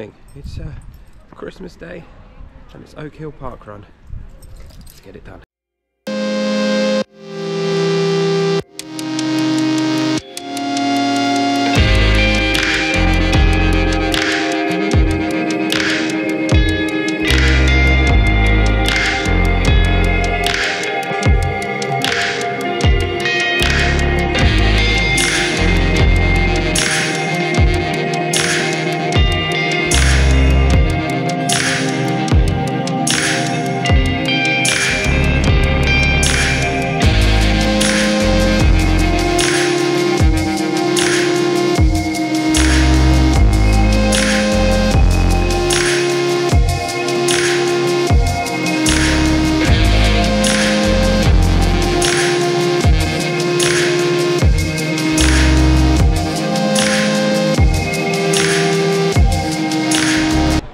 morning. It's Christmas Day and it's Oak Hill Park Run. Let's get it done.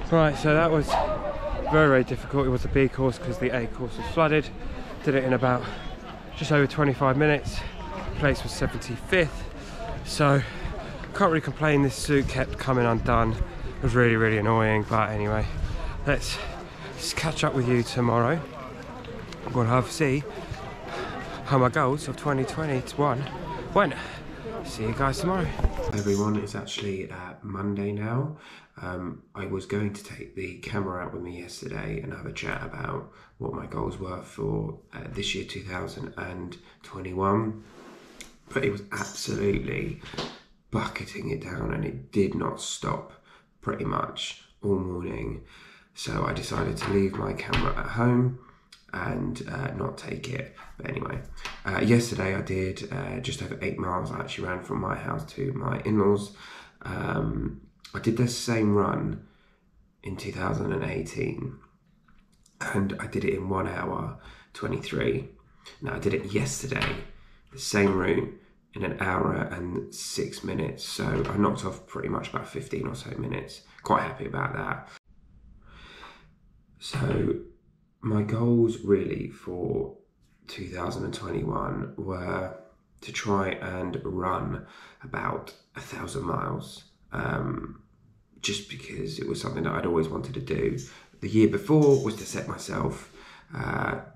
Right, so that was very difficult. It was a B course because the A course was flooded. Did it in about just over 25 minutes. Place was 75th, so can't really complain. This suit kept coming undone. It was really annoying, but anyway, let's catch up with you tomorrow. We'll have to see how my goals of 2021 went. See you guys tomorrow. Everyone, it's actually Monday now. I was going to take the camera out with me yesterday and have a chat about what my goals were for this year, 2021. But it was absolutely bucketing it down and it did not stop pretty much all morning. So I decided to leave my camera at home and not take it. But anyway, yesterday I did just over 8 miles. I actually ran from my house to my in-laws. I did the same run in 2018 and I did it in 1:23. Now I did it yesterday, the same route, in 1 hour and 6 minutes. So I knocked off pretty much about 15 or so minutes. Quite happy about that. So my goals really for 2021 were to try and run about 1,000 miles, just because it was something that I'd always wanted to do. The year before was to set myself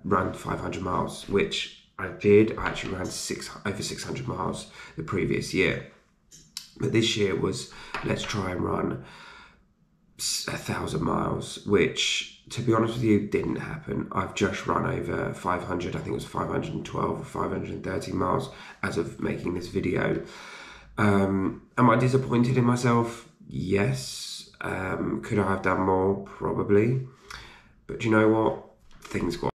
run 500 miles, which I did. I actually ran over 600 miles the previous year, but this year was, let's try and run 1,000 miles, which, to be honest with you, didn't happen. I've just run over 500, I think it was 512 or 513 miles as of making this video. Am I disappointed in myself? Yes. Could I have done more? Probably. But you know what? Things got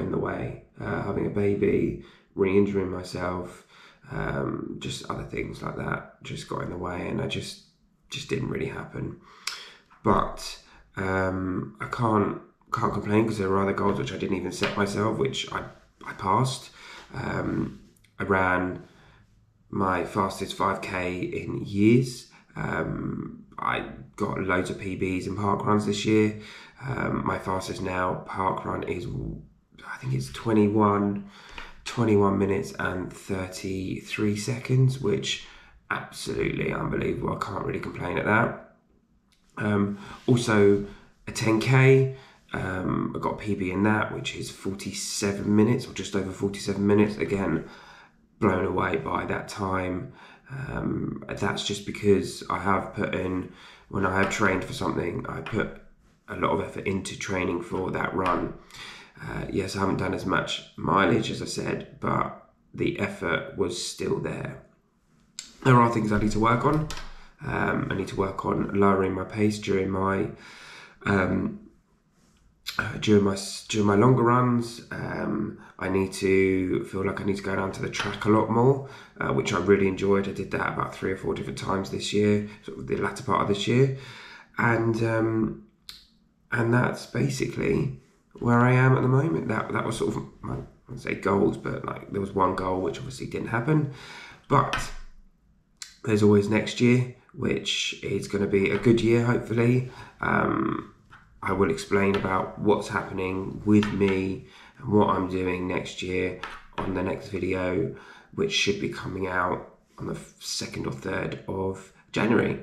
in the way. Having a baby, re-injuring myself, just other things like that just got in the way, and I just didn't really happen. But I can't complain because there were other goals which I didn't even set myself, which I passed. I ran my fastest 5k in years. I got loads of PBs in park runs this year. My fastest now park run is, I think it's 21 minutes and 33 seconds, which absolutely unbelievable. I can't really complain at that. Also a 10k, I got a PB in that, which is 47 minutes or just over 47 minutes. Again, blown away by that time. That's just because I have put in, when I have trained for something, I put a lot of effort into training for that run. Yes, I haven't done as much mileage as I said, but the effort was still there. There are things I need to work on. I need to work on lowering my pace during my longer runs. I need to feel like I need to go down to the track a lot more, which I really enjoyed. I did that about 3 or 4 different times this year, sort of the latter part of this year, and that's basically where I am at the moment. That was sort of my, I wouldn't say goals, but like there was one goal which obviously didn't happen, but there's always next year, which is going to be a good year, hopefully. I will explain about what's happening with me and what I'm doing next year on the next video, which should be coming out on the 2nd or 3rd of January.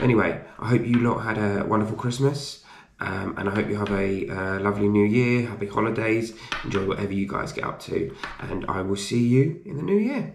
Anyway, I hope you lot had a wonderful Christmas. And I hope you have a lovely new year, happy holidays, enjoy whatever you guys get up to, and I will see you in the new year.